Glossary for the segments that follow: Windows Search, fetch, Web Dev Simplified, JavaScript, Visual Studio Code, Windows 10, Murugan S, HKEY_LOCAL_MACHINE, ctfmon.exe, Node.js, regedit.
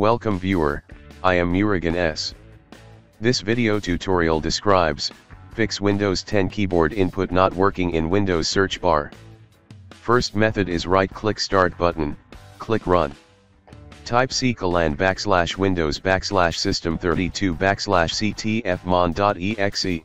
Welcome viewer, I am Murugan S. This video tutorial describes, fix Windows 10 keyboard input not working in Windows search bar. First method is right-click start button, click run. Type c:lan \windows \system32 \ctfmon.exe.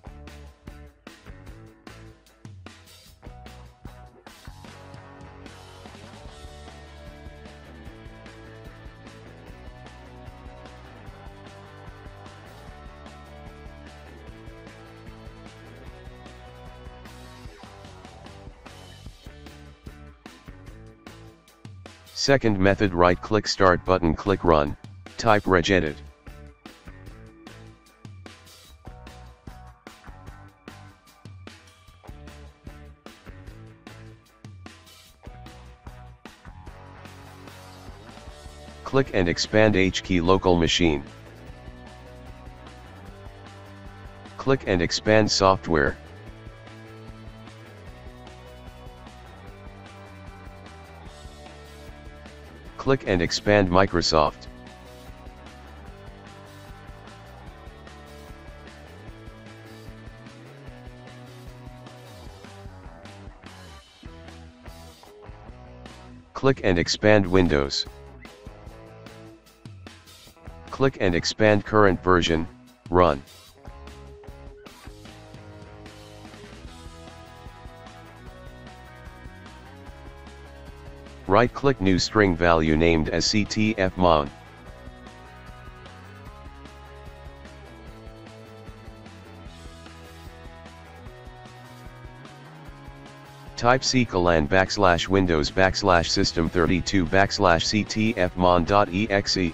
Second method, right-click start button, click run, type regedit. Click and expand HKEY local machine. Click and expand software. Click and expand Microsoft. Click and expand Windows. Click and expand current version, run. Right-click new string value named as ctfmon. Type c:lan \windows \system32 \ctfmon.exe.